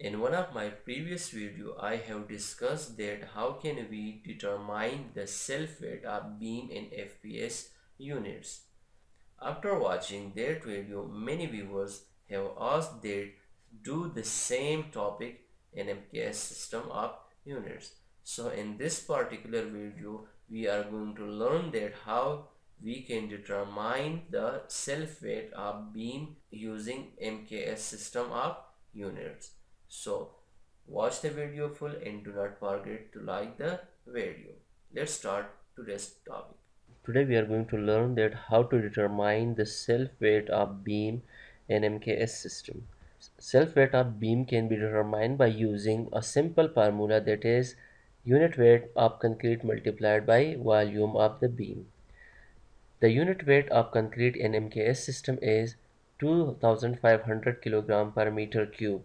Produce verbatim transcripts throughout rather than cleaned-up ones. In one of my previous video, I have discussed that how can we determine the self-weight of beam in F P S units. After watching that video, many viewers have asked that do the same topic in M K S system of units. So in this particular video, we are going to learn that how we can determine the self-weight of beam using M K S system of units. So watch the video full and do not forget to like the video. Let's start today's topic. Today we are going to learn that how to determine the self-weight of beam in M K S system. Self-weight of beam can be determined by using a simple formula, that is unit weight of concrete multiplied by volume of the beam. The unit weight of concrete in M K S system is two thousand five hundred kilograms per meter cube.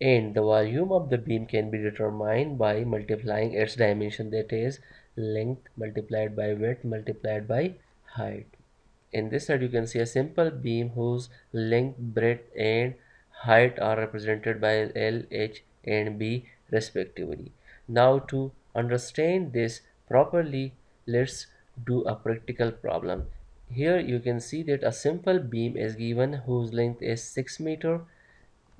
And the volume of the beam can be determined by multiplying its dimension, that is length multiplied by width multiplied by height. In this slide you can see a simple beam whose length, breadth and height are represented by L, H and B respectively. Now to understand this properly, let's do a practical problem. Here you can see that a simple beam is given whose length is six meters.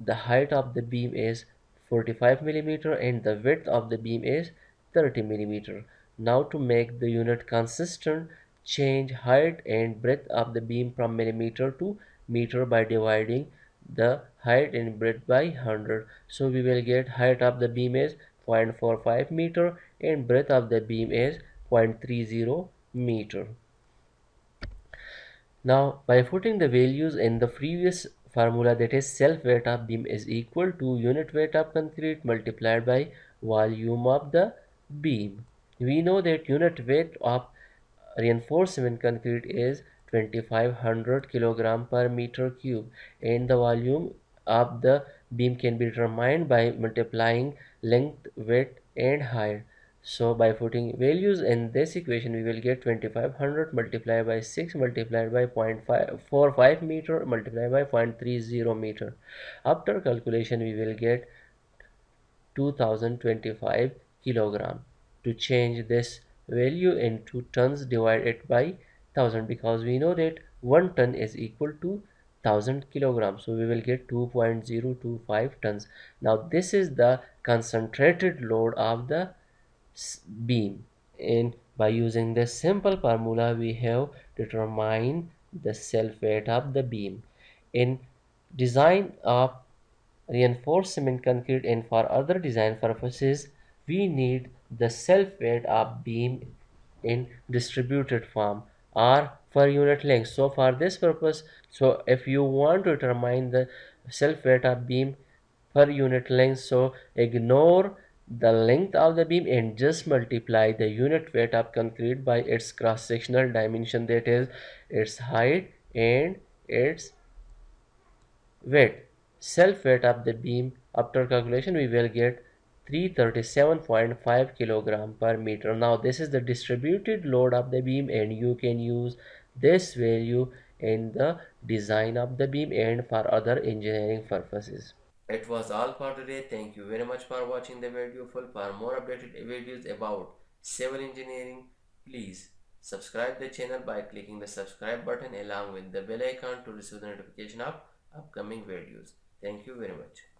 The height of the beam is forty-five millimeters and the width of the beam is thirty millimeters. Now to make the unit consistent, change height and breadth of the beam from millimeter to meter by dividing the height and breadth by one hundred. So we will get height of the beam is zero point four five meters and breadth of the beam is zero point three zero meters. Now by putting the values in the previous formula, that is self weight of beam is equal to unit weight of concrete multiplied by volume of the beam. We know that unit weight of reinforcement concrete is twenty-five hundred kilograms per meter cube and the volume of the beam can be determined by multiplying length, width and height. So by putting values in this equation, we will get twenty-five hundred multiplied by six multiplied by zero point four five meters multiplied by zero point three zero meters. After calculation, we will get two thousand twenty-five kilograms. To change this value into tons, divide it by one thousand, because we know that one ton is equal to one thousand kilograms. So we will get two point zero two five tons. Now this is the concentrated load of the beam, and by using this simple formula we have determined the self weight of the beam. In design of reinforcement concrete and for other design purposes, we need the self weight of beam in distributed form or for unit length. So for this purpose, so if you want to determine the self weight of beam per unit length, so ignore the length of the beam and just multiply the unit weight of concrete by its cross-sectional dimension, that is its height and its width. Self weight of the beam, after calculation we will get three hundred thirty-seven point five kilograms per meter. Now this is the distributed load of the beam and you can use this value in the design of the beam and for other engineering purposes. It was all for today. Thank you very much for watching the video full. For more updated videos about civil engineering, please subscribe the channel by clicking the subscribe button along with the bell icon to receive the notification of upcoming videos. Thank you very much.